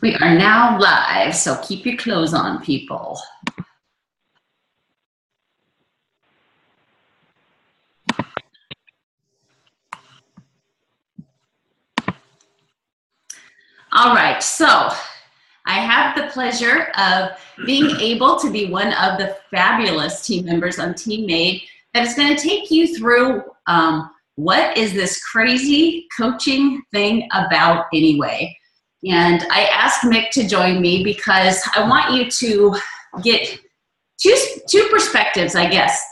We are now live, so keep your clothes on, people. All right, so I have the pleasure of being able to be one of the fabulous team members on Team Made that is going to take you through what is this crazy coaching thing about anyway. And I asked Mick to join me because I want you to get two perspectives, I guess.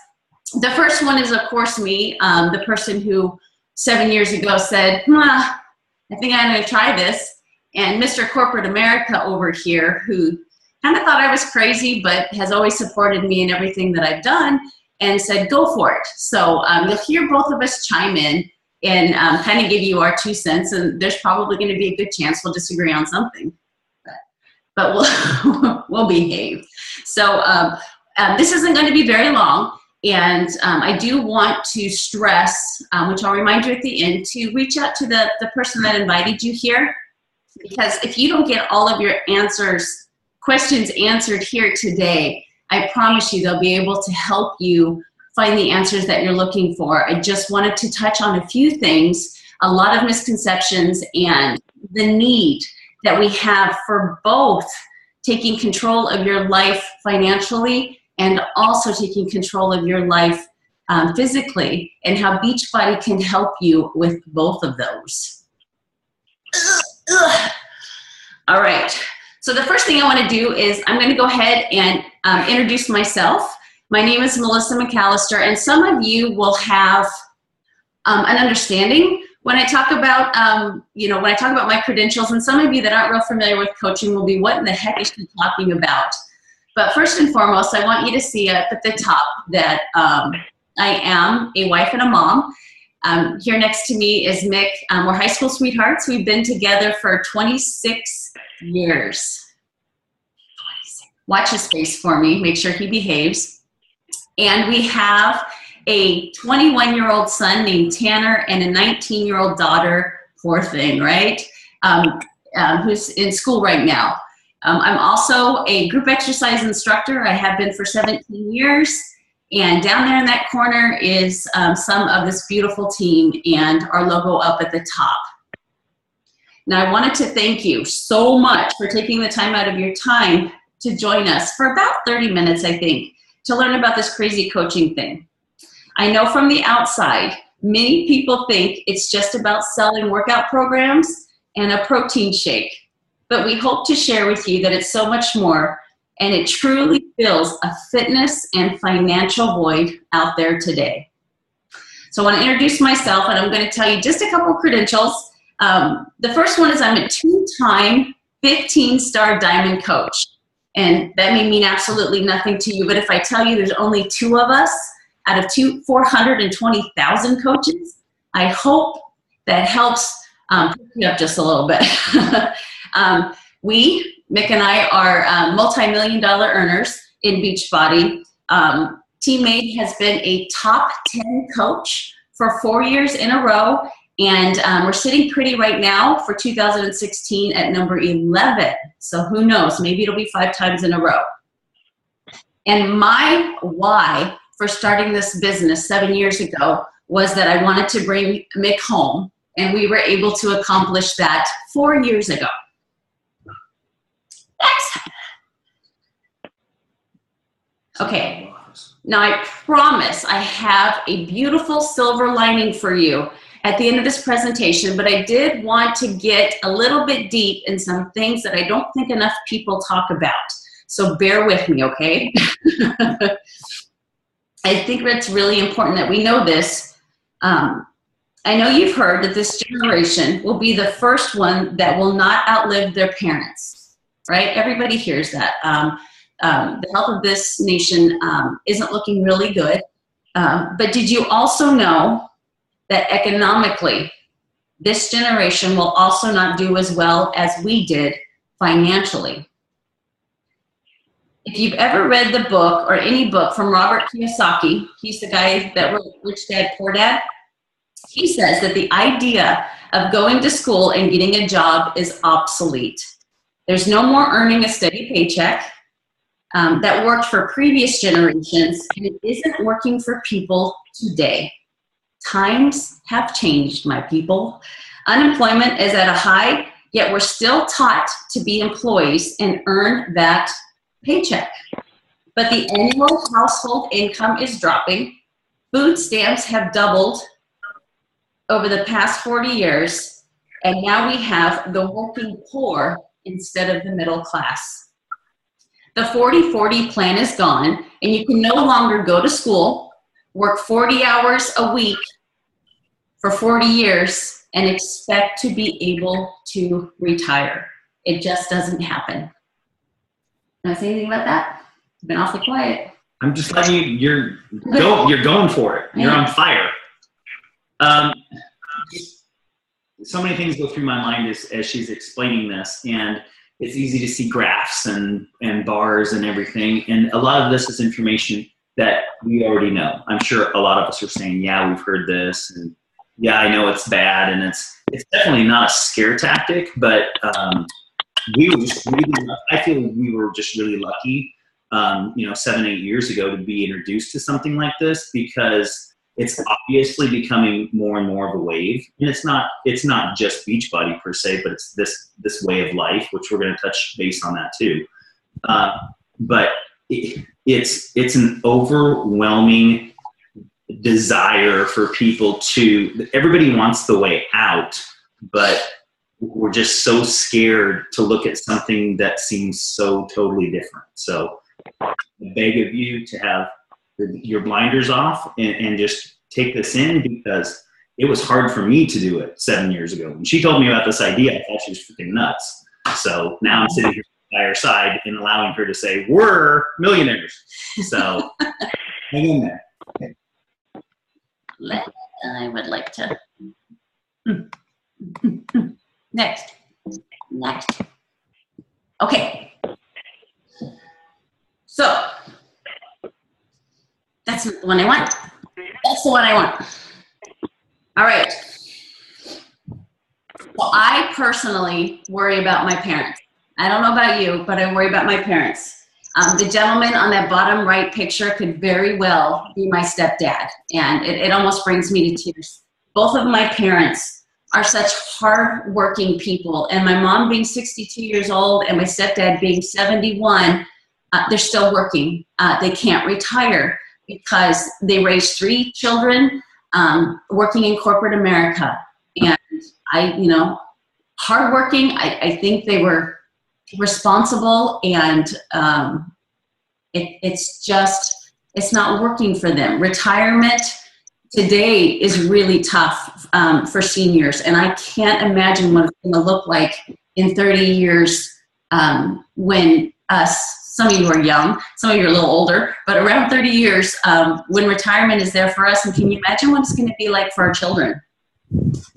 The first one is, of course, me, the person who 7 years ago said, I think I'm going to try this. And Mr. Corporate America over here, who kind of thought I was crazy, but has always supported me in everything that I've done and said, go for it. So you'll hear both of us chime in and kind of give you our 2 cents. And there's probably going to be a good chance we'll disagree on something, but we'll, we'll behave. So this isn't going to be very long. And I do want to stress, which I'll remind you at the end, to reach out to the person that invited you here. Because if you don't get all of your questions answered here today, I promise you they'll be able to help you find the answers that you're looking for. I just wanted to touch on a few things, a lot of misconceptions, and the need that we have for both taking control of your life financially and also taking control of your life physically, and how Beachbody can help you with both of those. Ugh. All right, so the first thing I want to do is I'm going to go ahead and introduce myself. My name is Melissa McAllister, and some of you will have an understanding when I talk about, when I talk about my credentials, and some of you that aren't real familiar with coaching will be, what in the heck is she talking about? But first and foremost, I want you to see up at the top that I am a wife and a mom. Here next to me is Mick. We're high school sweethearts. We've been together for 26 years. Watch his face for me. Make sure he behaves. And we have a 21-year-old son named Tanner and a 19-year-old daughter, poor thing, right, who's in school right now. I'm also a group exercise instructor. I have been for 17 years. And down there in that corner is some of this beautiful team and our logo up at the top. Now, I wanted to thank you so much for taking the time out of your time to join us for about 30 minutes, I think, to learn about this crazy coaching thing. I know from the outside, many people think it's just about selling workout programs and a protein shake, but we hope to share with you that it's so much more, and it truly fills a fitness and financial void out there today. So I want to introduce myself, and I'm going to tell you just a couple of credentials. The first one is I'm a 2-time 15-star diamond coach. And that may mean absolutely nothing to you, but if I tell you there's only 2 of us out of 420,000 coaches, I hope that helps pick me up just a little bit. Mick and I are multi-million-dollar earners in Beachbody. Team Made has been a top 10 coach for 4 years in a row, and we're sitting pretty right now for 2016 at number 11. So who knows? Maybe it'll be 5 times in a row. And my why for starting this business 7 years ago was that I wanted to bring Mick home, and we were able to accomplish that 4 years ago. Okay, now I promise I have a beautiful silver lining for you at the end of this presentation, but I did want to get a little bit deep in some things that I don't think enough people talk about, so bear with me, okay? I think it's really important that we know this. I know you've heard that this generation will be the first one that will not outlive their parents, right? Everybody hears that. The health of this nation isn't looking really good. But did you also know that economically, this generation will also not do as well as we did financially? If you've ever read the book, or any book, from Robert Kiyosaki, he's the guy that wrote Rich Dad, Poor Dad. He says that the idea of going to school and getting a job is obsolete. There's no more earning a steady paycheck that worked for previous generations, and it isn't working for people today. Times have changed, my people. Unemployment is at a high, yet we're still taught to be employees and earn that paycheck. But the annual household income is dropping. Food stamps have doubled over the past 40 years, and now we have the working poor instead of the middle class. The 40-40 plan is gone, and you can no longer go to school, work 40 hours a week for 40 years, and expect to be able to retire. It just doesn't happen. Can I say anything about that? You've been awfully quiet. I'm just letting you, you're going for it. You're on fire. So many things go through my mind as she's explaining this, and it's easy to see graphs and bars and everything, and a lot of this is information that we already know. I'm sure a lot of us are saying, yeah, we've heard this, and yeah, I know it's bad, and it's definitely not a scare tactic, but we were just really, I feel we were just really lucky, 7-8 years ago to be introduced to something like this, because it's obviously becoming more and more of a wave, and it's not just Beachbody per se, but it's this way of life, which we're going to touch base on that too. But it's an overwhelming desire for people to. Everybody wants the way out, but we're just so scared to look at something that seems so totally different. So, I beg of you to have your blinders off and just take this in, because it was hard for me to do it 7 years ago. When she told me about this idea, I thought she was freaking nuts. So now I'm sitting here by her side and allowing her to say, we're millionaires. So hang in there. Okay. I would like to. Next. Next. Okay. So. That's not the one I want. That's the one I want. All right. Well, I personally worry about my parents. I don't know about you, but I worry about my parents. The gentleman on that bottom right picture could very well be my stepdad, and it almost brings me to tears. Both of my parents are such hardworking people, and my mom being 62 years old and my stepdad being 71, they're still working. They can't retire, because they raised three children working in corporate America. And hardworking, I think they were responsible, and it's not working for them. Retirement today is really tough for seniors, and I can't imagine what it's gonna look like in 30 years when us, some of you are young, some of you are a little older, but around 30 years when retirement is there for us. And can you imagine what it's going to be like for our children?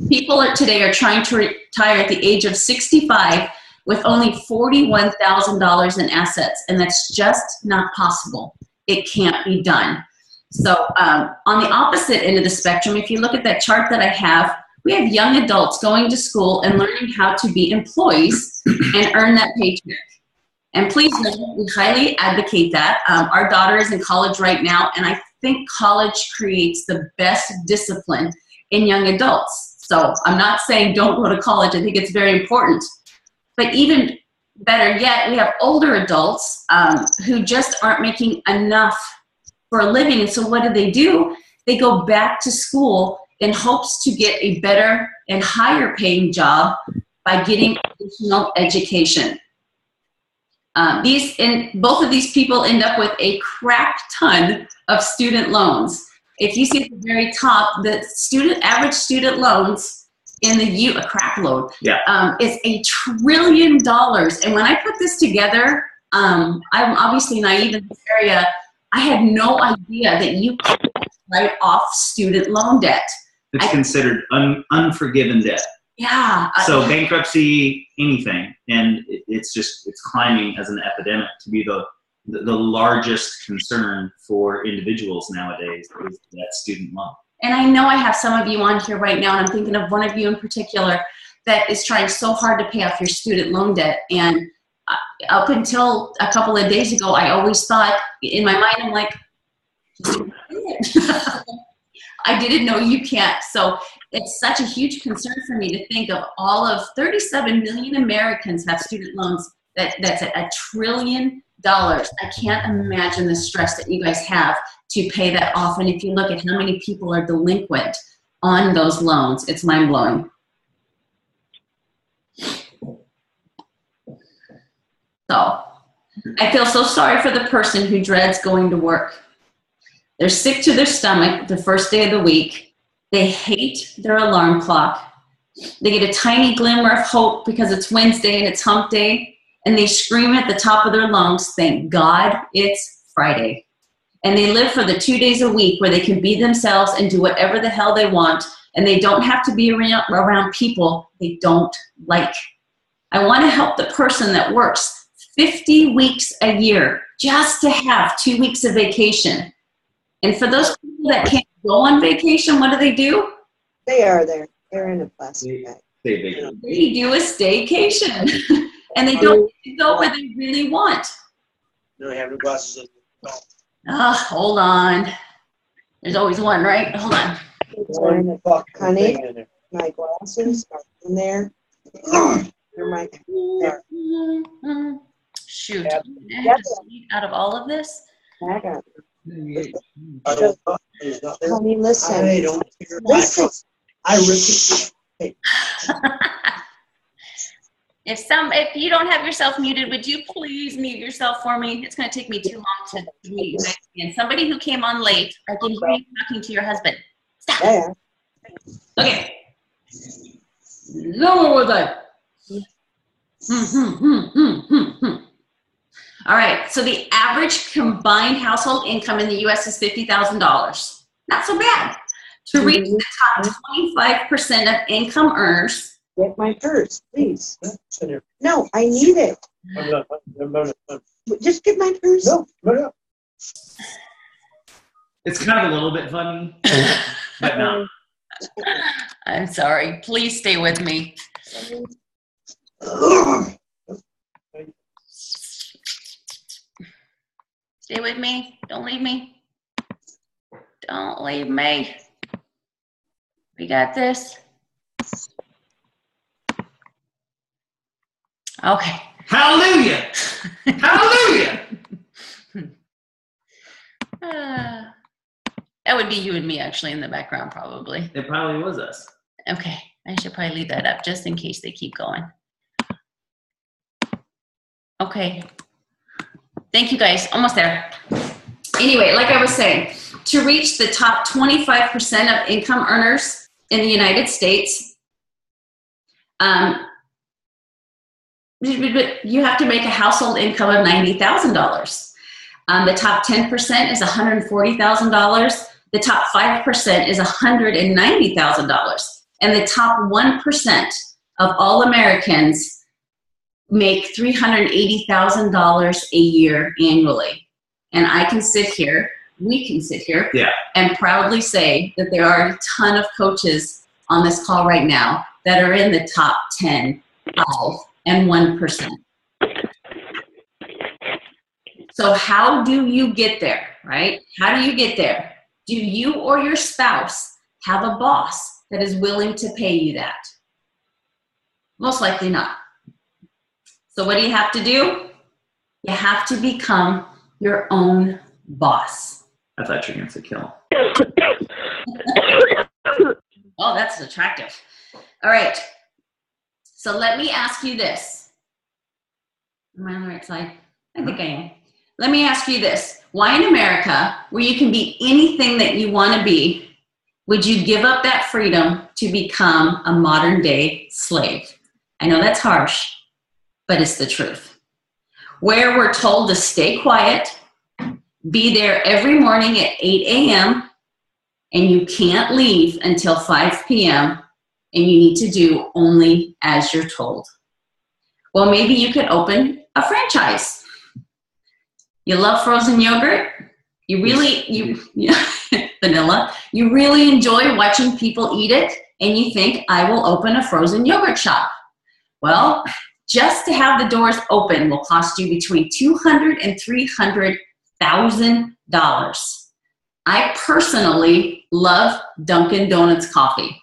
People today are trying to retire at the age of 65 with only $41,000 in assets, and that's just not possible. It can't be done. So on the opposite end of the spectrum, if you look at that chart that I have, we have young adults going to school and learning how to be employees and earn that paycheck. And please know, we highly advocate that. Our daughter is in college right now, and I think college creates the best discipline in young adults. So I'm not saying don't go to college. I think it's very important. But even better yet, we have older adults who just aren't making enough for a living. And so what do? They go back to school in hopes to get a better and higher paying job by getting additional education. Both of these people end up with a crap ton of student loans. If you see at the very top, the average student loans in the a crap load. Yeah. It's $1 trillion. And when I put this together, I'm obviously naive in this area. I had no idea that you could write off student loan debt. It's considered unforgiven debt. Yeah. So bankruptcy, anything, and it's climbing as an epidemic to be the largest concern for individuals nowadays is that student loan. And I know I have some of you on here right now, and I'm thinking of one of you in particular that is trying so hard to pay off your student loan debt, and up until a couple of days ago, I always thought in my mind, I'm like, I didn't know you can't. So it's such a huge concern for me to think of all of 37 million Americans have student loans. That's at $1 trillion. I can't imagine the stress that you guys have to pay that off. And if you look at how many people are delinquent on those loans, it's mind blowing. So I feel so sorry for the person who dreads going to work. They're sick to their stomach the first day of the week. They hate their alarm clock. They get a tiny glimmer of hope because it's Wednesday and it's hump day. And they scream at the top of their lungs, thank God it's Friday. And they live for the 2 days a week where they can be themselves and do whatever the hell they want. And they don't have to be around people they don't like. I want to help the person that works 50 weeks a year just to have 2 weeks of vacation. And for those people that can't go on vacation, what do? They are there. They're in a plastic bag. They do a staycation. And they don't go where they really want. No, I have no glasses. Oh, hold on. There's always one, right? Hold on. Honey, my glasses are in there. They're right there. Shoot. Out of all of this? I got it. Honey, listen. I don't care. Listen. I really If you don't have yourself muted, would you please mute yourself for me? It's going to take me too long to mute you guys again. Somebody who came on late, I can hear you talking to your husband. Stop. Yeah. Okay. No, was I? All right. So the average combined household income in the U.S. is $50,000. Not so bad. To reach the top 25% of income earners. Get my purse, please. No, I need it. Just get my purse. No. It's kind of a little bit funny, but no. I'm sorry. Please stay with me. Stay with me. Don't leave me. Don't leave me. We got this. Okay. Hallelujah. Hallelujah. That would be you and me actually in the background probably. It probably was us. Okay. I should probably leave that up just in case they keep going. Okay. Thank you guys. Almost there. Anyway, like I was saying, to reach the top 25% of income earners in the United States, but you have to make a household income of $90,000. The top 10% is $140,000. The top 5% is $190,000. And the top 1% of all Americans make $380,000 a year annually. And I can sit here, we can sit here, and proudly say that there are a ton of coaches on this call right now that are in the top 10 of and 1%. So how do you get there, right? How do you get there? Do you or your spouse have a boss that is willing to pay you that? Most likely not. So what do you have to do? You have to become your own boss. I thought you were going to kill. Oh, that's attractive. All right. So let me ask you this. Am I on the right side? I think I am. Let me ask you this. Why in America, where you can be anything that you want to be, would you give up that freedom to become a modern day slave? I know that's harsh, but it's the truth. Where we're told to stay quiet, be there every morning at 8 a.m., and you can't leave until 5 p.m., and you need to do only as you're told. Well, maybe you could open a franchise. You love frozen yogurt. You really, vanilla. You really enjoy watching people eat it, and you think, I will open a frozen yogurt shop. Well, just to have the doors open will cost you between $200,000 and $300,000. I personally love Dunkin' Donuts coffee,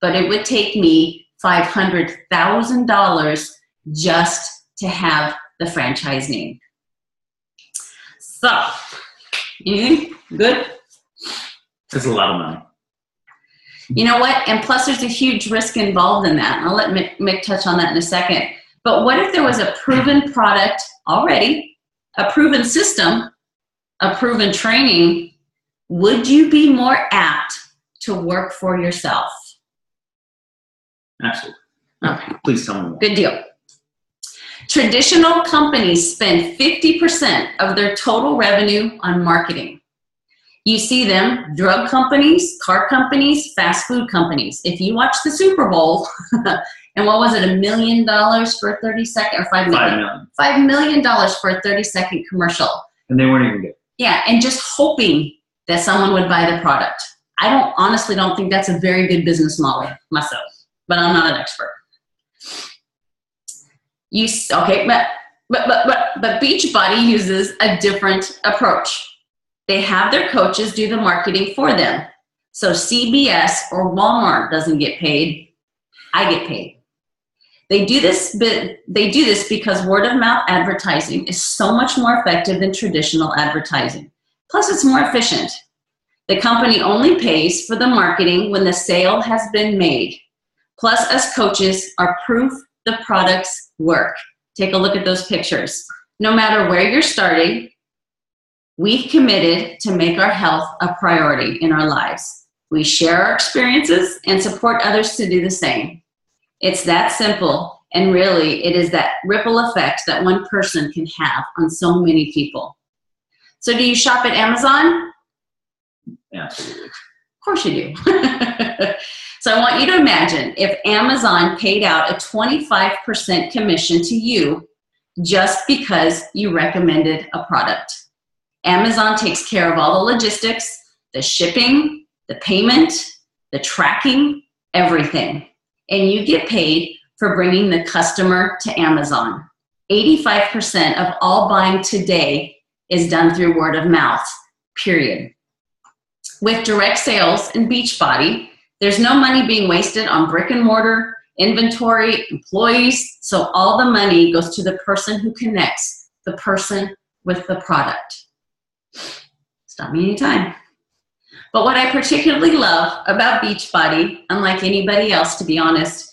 but it would take me $500,000 just to have the franchise name. So, good? That's a lot of money. You know what? And plus there's a huge risk involved in that. And I'll let Mick touch on that in a second. But what if there was a proven product already, a proven system, a proven training? Would you be more apt to work for yourself? Absolutely. Okay. Please tell me more. Good deal. Traditional companies spend 50% of their total revenue on marketing. You see them, drug companies, car companies, fast food companies. If you watch the Super Bowl, and what was it, $1 million for a 30-second, or $5 million? $5 million for a 30-second commercial. And they weren't even good. Yeah, and just hoping that someone would buy the product. I honestly don't think that's a very good business model myself, but I'm not an expert. But Beachbody uses a different approach. They have their coaches do the marketing for them. So CBS or Walmart doesn't get paid, I get paid. They do this because word of mouth advertising is so much more effective than traditional advertising. Plus it's more efficient. The company only pays for the marketing when the sale has been made. Plus us coaches are proof the products work. Take a look at those pictures. No matter where you're starting, we've committed to make our health a priority in our lives. We share our experiences and support others to do the same. It's that simple, and really it is that ripple effect that one person can have on so many people. So do you shop at Amazon? Absolutely. Of course you do. So I want you to imagine if Amazon paid out a 25% commission to you just because you recommended a product. Amazon takes care of all the logistics, the shipping, the payment, the tracking, everything. And you get paid for bringing the customer to Amazon. 85% of all buying today is done through word of mouth, period. With direct sales and Beachbody, there's no money being wasted on brick and mortar, inventory, employees, so all the money goes to the person who connects the person with the product. Stop me anytime. But what I particularly love about Beachbody, unlike anybody else to be honest,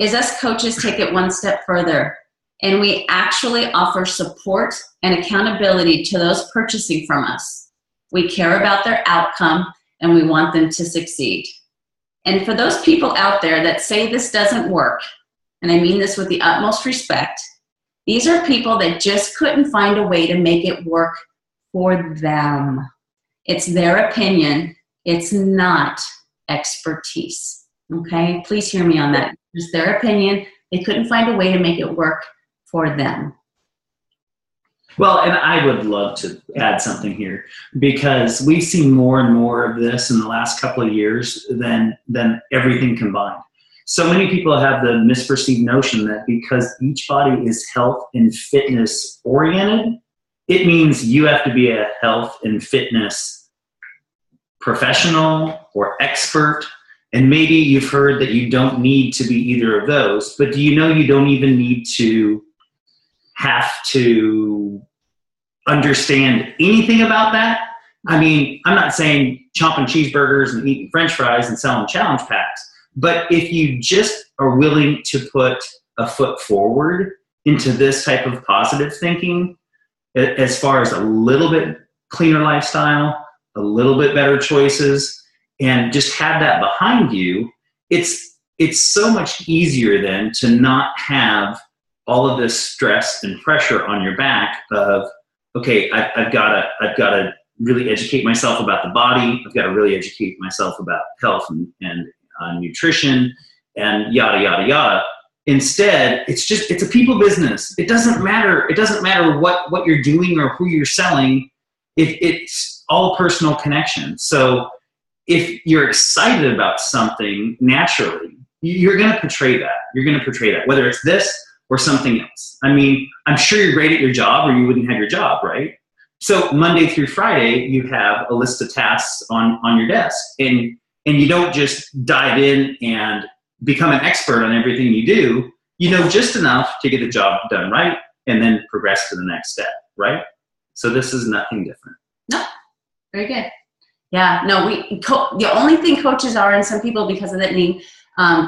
is us coaches take it one step further. And we actually offer support and accountability to those purchasing from us. We care about their outcome and we want them to succeed. And for those people out there that say this doesn't work, and I mean this with the utmost respect, these are people that just couldn't find a way to make it work for them. It's their opinion, it's not expertise, okay? Please hear me on that. It's their opinion, they couldn't find a way to make it work for them. Well, and I would love to add something here because we've seen more and more of this in the last couple of years than everything combined. So many people have the misperceived notion that because Beachbody is health and fitness oriented, it means you have to be a health and fitness professional or expert. And maybe you've heard that you don't need to be either of those, but do you know you don't even need to have to understand anything about that? I mean, I'm not saying chomping cheeseburgers and eating french fries and selling challenge packs, but if you just are willing to put a foot forward into this type of positive thinking, as far as a little bit cleaner lifestyle, a little bit better choices, and just have that behind you, it's so much easier then to not have all of this stress and pressure on your back of, okay, I've got to really educate myself about the body. I've got to really educate myself about health and nutrition and yada, yada, yada. Instead, it's a people business. It doesn't matter what you're doing or who you're selling. It's all personal connection. So if you're excited about something naturally, you're going to portray that. Whether it's this or something else. I mean, I'm sure you're great at your job or you wouldn't have your job, right? So Monday through Friday, you have a list of tasks on your desk, and you don't just dive in and become an expert on everything you do. You know just enough to get the job done right and then progress to the next step, right? So this is nothing different. No, very good. Yeah, no, the only thing coaches are, and some people because of that need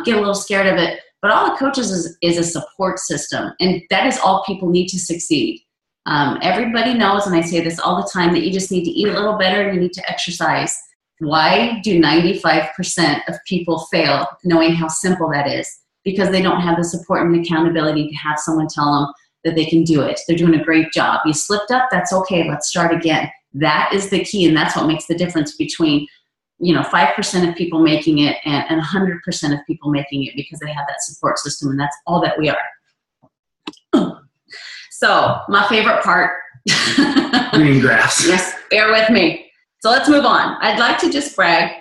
get a little scared of it, but all it coaches is a support system, and that is all people need to succeed. Everybody knows, and I say this all the time, that you just need to eat a little better and you need to exercise. Why do 95% of people fail, knowing how simple that is? Because they don't have the support and accountability to have someone tell them that they can do it. They're doing a great job. You slipped up, that's okay, let's start again. That is the key, and that's what makes the difference between, you know, 5% of people making it and 100% of people making it, because they have that support system, and that's all that we are. So, my favorite part. Green graphs. Yes, bear with me. So let's move on. I'd like to just brag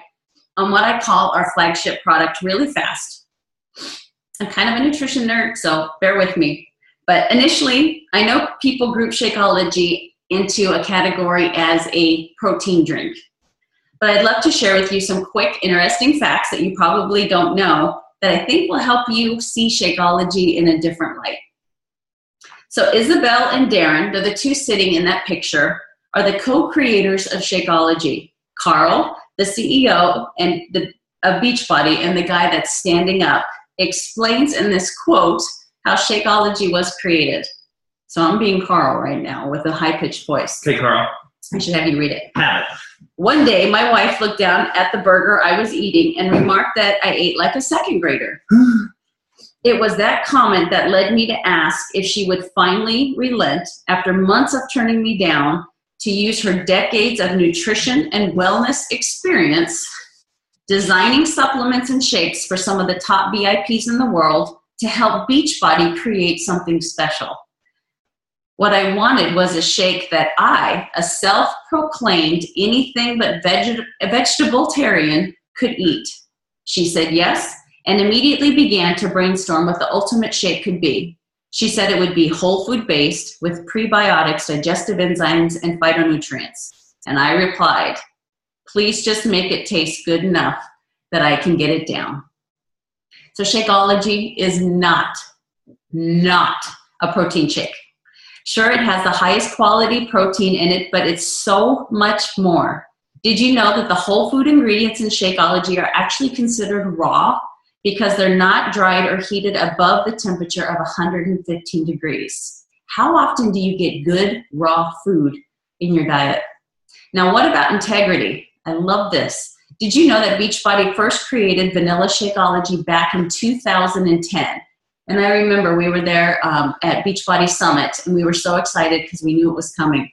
on what I call our flagship product really fast. I'm kind of a nutrition nerd, so bear with me. But initially, I know people group Shakeology into a category as a protein drink. But I'd love to share with you some quick, interesting facts that you probably don't know that I think will help you see Shakeology in a different light. So Isabel and Darren, they're the two sitting in that picture, are the co-creators of Shakeology. Carl, the CEO of Beachbody, and the guy that's standing up, explains in this quote how Shakeology was created. So I'm being Carl right now with a high-pitched voice. Okay, Carl. I should have you read it. Have it. One day, my wife looked down at the burger I was eating and remarked that I ate like a second grader. It was that comment that led me to ask if she would finally relent after months of turning me down to use her decades of nutrition and wellness experience designing supplements and shakes for some of the top VIPs in the world to help Beachbody create something special. What I wanted was a shake that I, a self-proclaimed anything but vegetable-tarian, could eat. She said yes, and immediately began to brainstorm what the ultimate shake could be. She said it would be whole food based with prebiotics, digestive enzymes, and phytonutrients. And I replied, please just make it taste good enough that I can get it down. So Shakeology is not a protein shake. Sure, it has the highest quality protein in it, but it's so much more. Did you know that the whole food ingredients in Shakeology are actually considered raw because they're not dried or heated above the temperature of 115 degrees? How often do you get good raw food in your diet? Now, what about integrity? I love this. Did you know that Beachbody first created vanilla Shakeology back in 2010? And I remember we were there at Beachbody Summit, and we were so excited because we knew it was coming.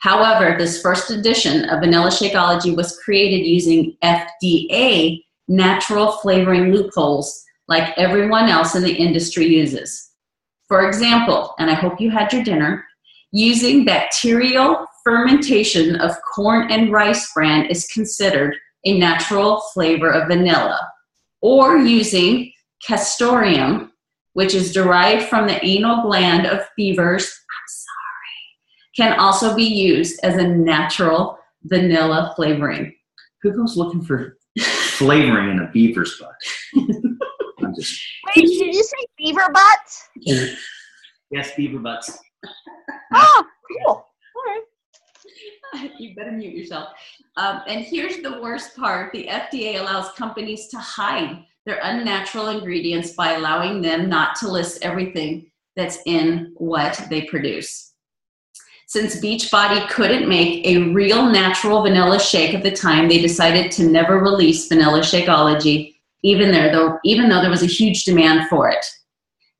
However, this first edition of vanilla Shakeology was created using FDA natural flavoring loopholes like everyone else in the industry uses. For example, and I hope you had your dinner, using bacterial fermentation of corn and rice bran is considered a natural flavor of vanilla, or using castoreum, which is derived from the anal gland of beavers, can also be used as a natural vanilla flavoring. Who goes looking for flavoring in a beaver's butt? I'm just... Wait, did you say beaver butts? Yes, beaver butts. Oh, cool. All right. You better mute yourself. And here's the worst part. The FDA allows companies to hide their unnatural ingredients by allowing them not to list everything that's in what they produce. Since Beachbody couldn't make a real natural vanilla shake at the time, they decided to never release vanilla Shakeology, even though there was a huge demand for it.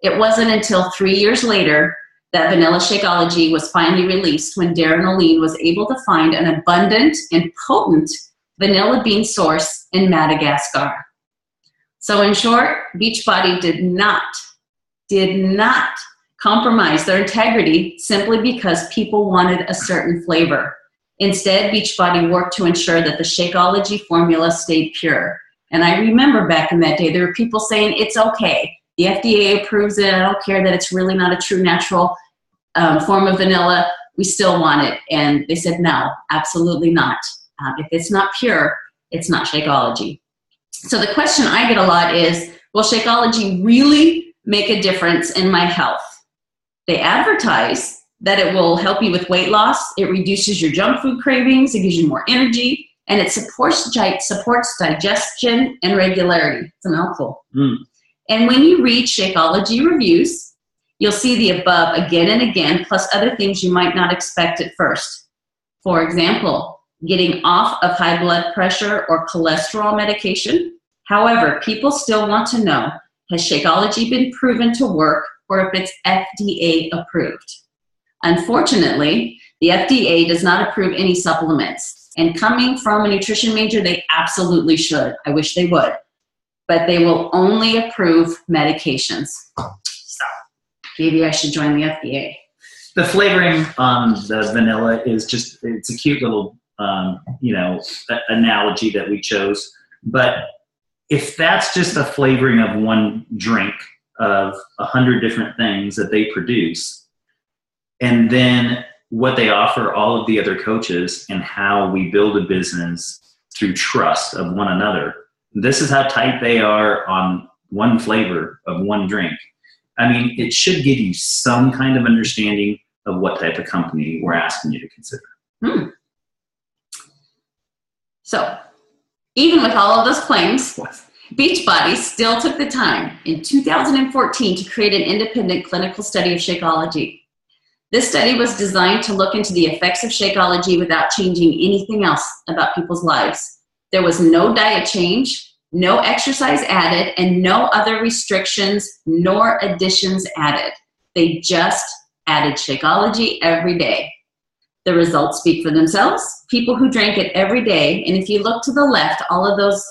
It wasn't until 3 years later that vanilla Shakeology was finally released, when Darren O'Lean was able to find an abundant and potent vanilla bean source in Madagascar. So in short, Beachbody did not compromise their integrity simply because people wanted a certain flavor. Instead, Beachbody worked to ensure that the Shakeology formula stayed pure. And I remember back in that day, there were people saying, it's okay, The FDA approves it. I don't care that it's really not a true natural form of vanilla. We still want it. And they said, no, absolutely not. If it's not pure, it's not Shakeology. So the question I get a lot is, will Shakeology really make a difference in my health? They advertise that it will help you with weight loss, it reduces your junk food cravings, it gives you more energy, and it supports digestion and regularity. It's a mouthful. Mm. And when you read Shakeology reviews, you'll see the above again and again, plus other things you might not expect at first. For example, getting off of high blood pressure or cholesterol medication. However, people still want to know, has Shakeology been proven to work or if it's FDA approved? Unfortunately, the FDA does not approve any supplements. And coming from a nutrition major, they absolutely should. I wish they would. But they will only approve medications. So maybe I should join the FDA. The flavoring on the vanilla is just, it's a cute little, you know, analogy that we chose. But if that's just a flavoring of one drink of 100 different things that they produce, and then what they offer all of the other coaches and how we build a business through trust of one another. This is how tight they are on one flavor of one drink. I mean, it should give you some kind of understanding of what type of company we're asking you to consider. Hmm. So even with all of those claims, Beachbody still took the time in 2014 to create an independent clinical study of Shakeology. This study was designed to look into the effects of Shakeology without changing anything else about people's lives. There was no diet change, no exercise added, and no other restrictions nor additions added. They just added Shakeology every day. The results speak for themselves. People who drank it every day, and if you look to the left, all of those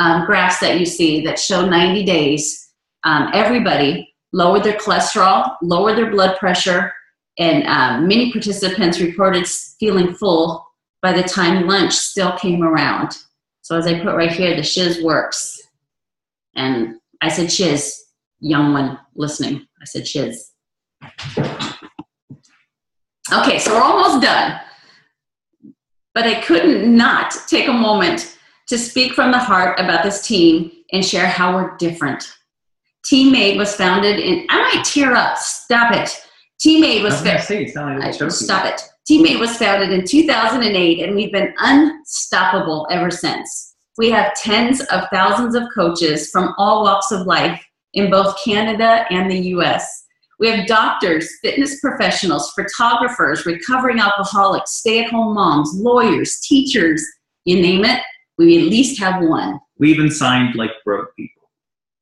graphs that you see that show 90 days, everybody lowered their cholesterol, lowered their blood pressure, and many participants reported feeling full by the time lunch still came around. So as I put right here, the shiz works. And I said shiz, young one listening. I said shiz. Okay, so we're almost done. But I couldn't not take a moment to speak from the heart about this team and share how we're different. Team Made was founded in, I might tear up, stop it. Team Made was founded in 2008, and we've been unstoppable ever since. We have tens of thousands of coaches from all walks of life in both Canada and the US. We have doctors, fitness professionals, photographers, recovering alcoholics, stay-at-home moms, lawyers, teachers, you name it, we at least have one. We even signed like broke people.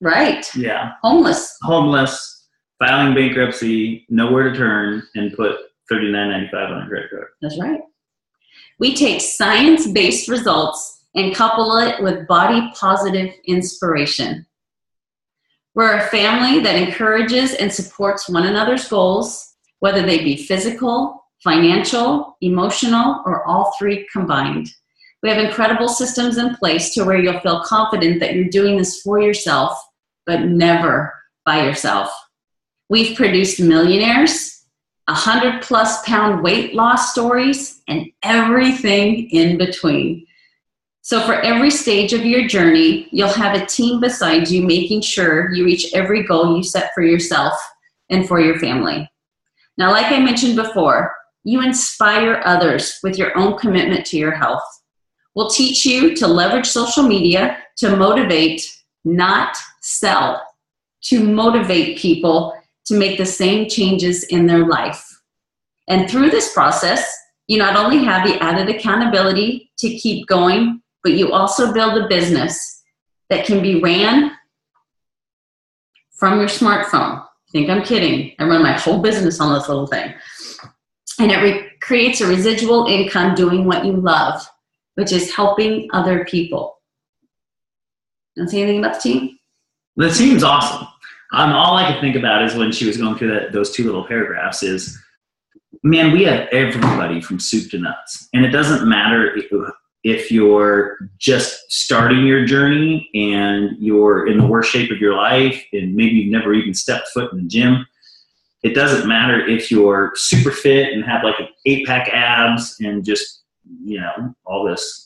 Right. Yeah. Homeless. Homeless. Filing bankruptcy, nowhere to turn, and put $39.95 on a credit card. That's right. We take science-based results and couple it with body-positive inspiration. We're a family that encourages and supports one another's goals, whether they be physical, financial, emotional, or all three combined. We have incredible systems in place to where you'll feel confident that you're doing this for yourself, but never by yourself. We've produced millionaires, 100+ pound weight loss stories, and everything in between. So for every stage of your journey, you'll have a team beside you making sure you reach every goal you set for yourself and for your family. Now, like I mentioned before, you inspire others with your own commitment to your health. We'll teach you to leverage social media to motivate, not sell, to motivate people to make the same changes in their life. And through this process, you not only have the added accountability to keep going, but you also build a business that can be ran from your smartphone. I think I'm kidding. I run my whole business on this little thing. And it creates a residual income doing what you love, which is helping other people. Don't say anything about the team? The team's awesome. All I could think about is when she was going through those two little paragraphs is, man, we have everybody from soup to nuts. And it doesn't matter if you're just starting your journey and you're in the worst shape of your life and maybe you've never even stepped foot in the gym, it doesn't matter if you're super fit and have like an 8-pack abs and just, you know, all this.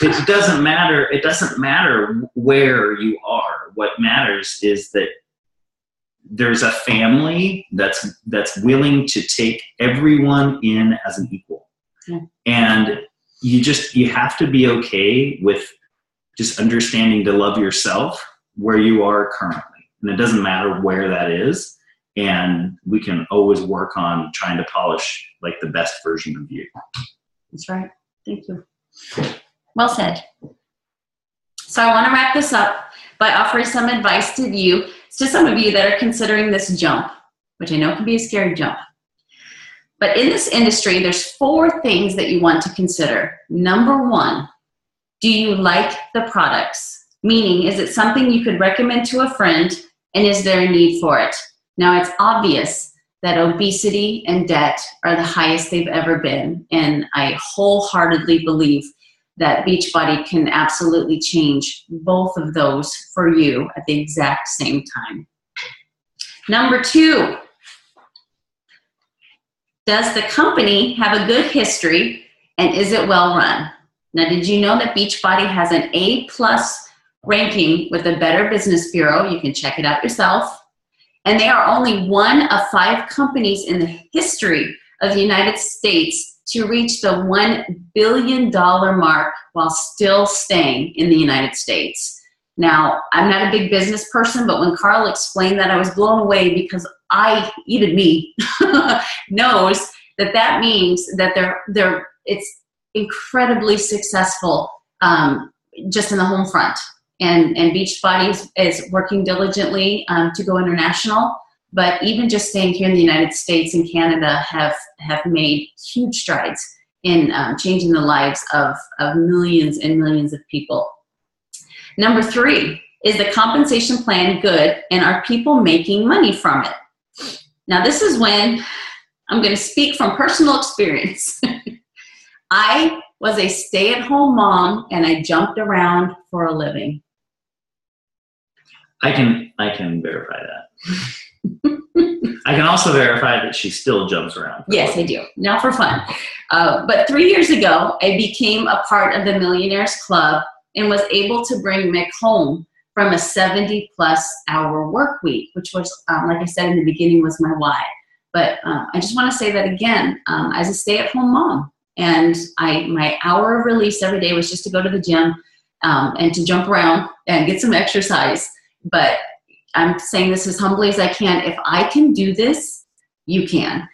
It doesn't matter. It doesn't matter where you are. What matters is that there's a family that's willing to take everyone in as an equal. Yeah. And you have to be okay with just understanding to love yourself where you are currently. And it doesn't matter where that is. And we can always work on trying to polish like the best version of you. That's right. Thank you. Cool. Well said. So I want to wrap this up by offering some advice to some of you that are considering this jump, which I know can be a scary jump. But in this industry, there's 4 things that you want to consider. Number 1, do you like the products? Meaning, is it something you could recommend to a friend, and is there a need for it? Now, it's obvious that obesity and debt are the highest they've ever been, and I wholeheartedly believe that Beachbody can absolutely change both of those for you at the exact same time. Number 2, does the company have a good history and is it well run? Now, did you know that Beachbody has an A+ ranking with the Better Business Bureau? You can check it out yourself. And they are only one of 5 companies in the history of the United States to reach the $1 billion mark while still staying in the United States. Now, I'm not a big business person, but when Carl explained that, I was blown away because even me, knows that means that it's incredibly successful just in the home front. And Beachbody is working diligently to go international. But even just staying here in the United States and Canada have made huge strides in changing the lives of millions and millions of people. Number 3, is the compensation plan good and are people making money from it? Now, this is when I'm going to speak from personal experience. I was a stay-at-home mom and I jumped around for a living. I can verify that. I can also verify that she still jumps around. Yes, I do. Now for fun. But 3 years ago, I became a part of the Millionaires Club and was able to bring Mick home from a 70+ hour work week, which was, like I said in the beginning, was my why. But I just want to say that again, as a stay-at-home mom, and my hour of release every day was just to go to the gym and to jump around and get some exercise. But I'm saying this as humbly as I can. If I can do this, you can.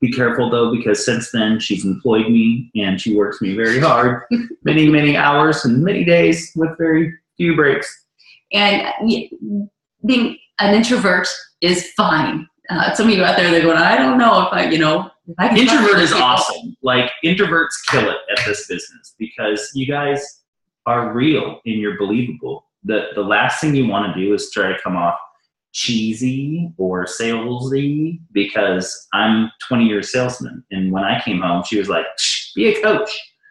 Be careful, though, because since then she's employed me and she works me very hard, many, many hours and many days with very few breaks. And being an introvert is fine. Some of you out there, they're going, I don't know if I, you know. Introvert is awesome. Like, introverts kill it at this business because you guys are real and you're believable. The last thing you want to do is try to come off cheesy or salesy, because I'm a 20-year salesman. And when I came home, she was like, be a coach,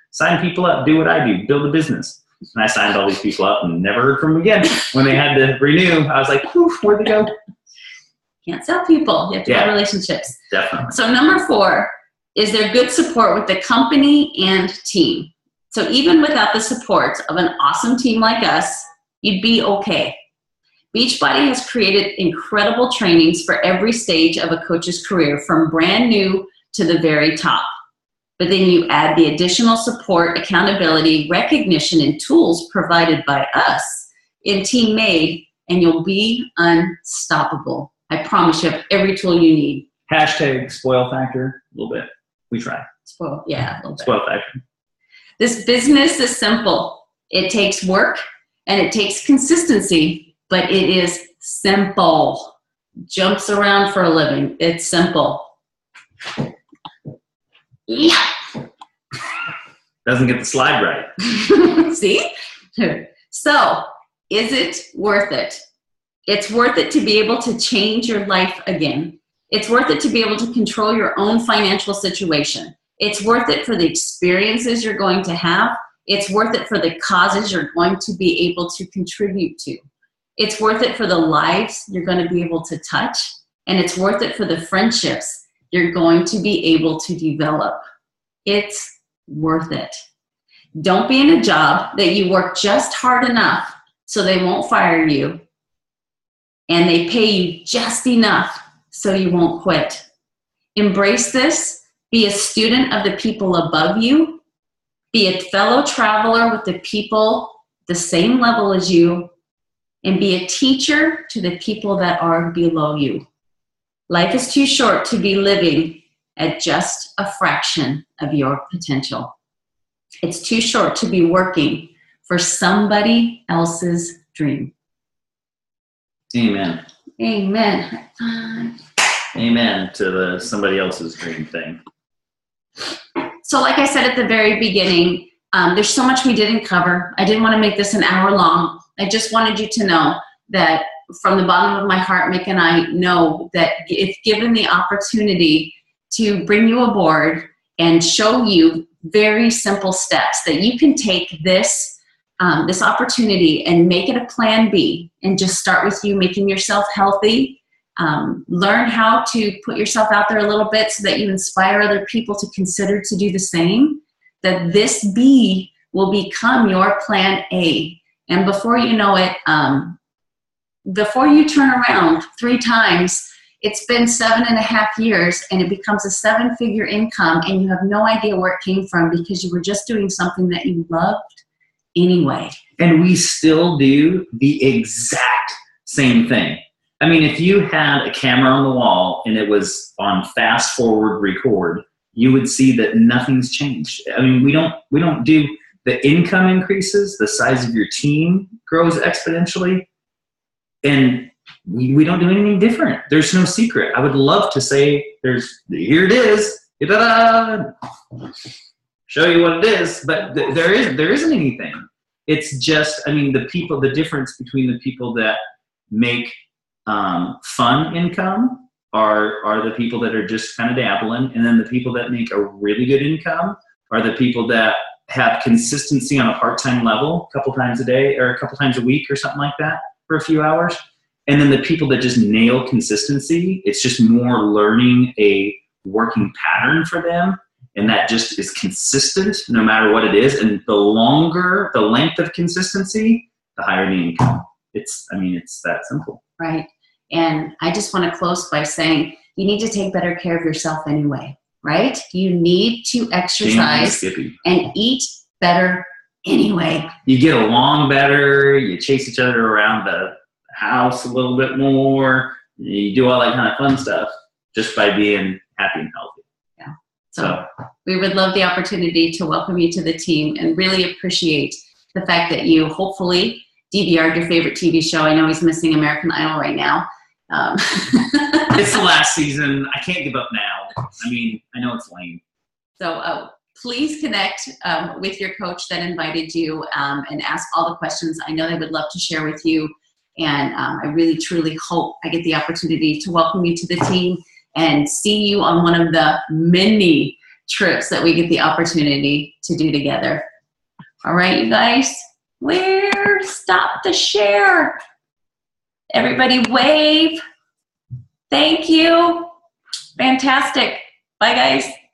sign people up, do what I do, build a business. And I signed all these people up and never heard from them again. When they had to renew, I was like, poof, where'd they go? Can't sell people. You have to have relationships. Definitely. So number 4, is there good support with the company and team? So even without the support of an awesome team like us, you'd be okay. Beachbody has created incredible trainings for every stage of a coach's career, from brand new to the very top. But then you add the additional support, accountability, recognition, and tools provided by us in Team Made, and you'll be unstoppable. I promise you have every tool you need. Hashtag spoil factor, a little bit. We try. Spoil, yeah, a little bit. Spoil factor. This business is simple. It takes work. And it takes consistency, but it is simple. Jumps around for a living. It's simple. Yeah. Doesn't get the slide right. See? So, is it worth it? It's worth it to be able to change your life again. It's worth it to be able to control your own financial situation. It's worth it for the experiences you're going to have. It's worth it for the causes you're going to be able to contribute to. It's worth it for the lives you're going to be able to touch. And it's worth it for the friendships you're going to be able to develop. It's worth it. Don't be in a job that you work just hard enough so they won't fire you, and they pay you just enough so you won't quit. Embrace this. Be a student of the people above you. Be a fellow traveler with the people the same level as you, and be a teacher to the people that are below you. Life is too short to be living at just a fraction of your potential. It's too short to be working for somebody else's dream. Amen. Amen. Amen to the somebody else's dream thing. So like I said at the very beginning, there's so much we didn't cover. I didn't want to make this an hour long. I just wanted you to know that from the bottom of my heart, Mick and I know that if given the opportunity to bring you aboard and show you very simple steps that you can take this opportunity and make it a plan B, and just start with you making yourself healthy. Learn how to put yourself out there a little bit so that you inspire other people to consider to do the same, that this B will become your plan A. And before you know it, before you turn around 3 times, it's been 7.5 years, and it becomes a 7-figure income, and you have no idea where it came from because you were just doing something that you loved anyway. And we still do the exact same thing. I mean, if you had a camera on the wall and it was on fast forward record, you would see that nothing's changed. I mean, we don't do the income increases, the size of your team grows exponentially, and we don't do anything different. There's no secret. I would love to say here it is, ta-da! Show you what it is, but there isn't anything. It's just, I mean, the difference between the people that make fun income are the people that are just kind of dabbling, and then the people that make a really good income are the people that have consistency on a part-time level, a couple times a day or a couple times a week or something like that for a few hours. And then the people that just nail consistency, it's just more learning a working pattern for them, and that just is consistent no matter what it is. And the length of consistency, the higher the income. It's that simple. Right. And I just want to close by saying you need to take better care of yourself anyway, right? You need to exercise and eat better anyway. You get along better. You chase each other around the house a little bit more. You do all that kind of fun stuff just by being happy and healthy. Yeah. So we would love the opportunity to welcome you to the team, and really appreciate the fact that you hopefully DVR'd your favorite TV show. I know he's missing American Idol right now. It's the last season. I can't give up now. I mean, I know it's lame. So please connect with your coach that invited you, and ask all the questions. I know they would love to share with you. And I really, truly hope I get the opportunity to welcome you to the team and see you on one of the many trips that we get the opportunity to do together. All right, you guys. Where? Stop the share. Everybody wave. Thank you. Fantastic. Bye, guys.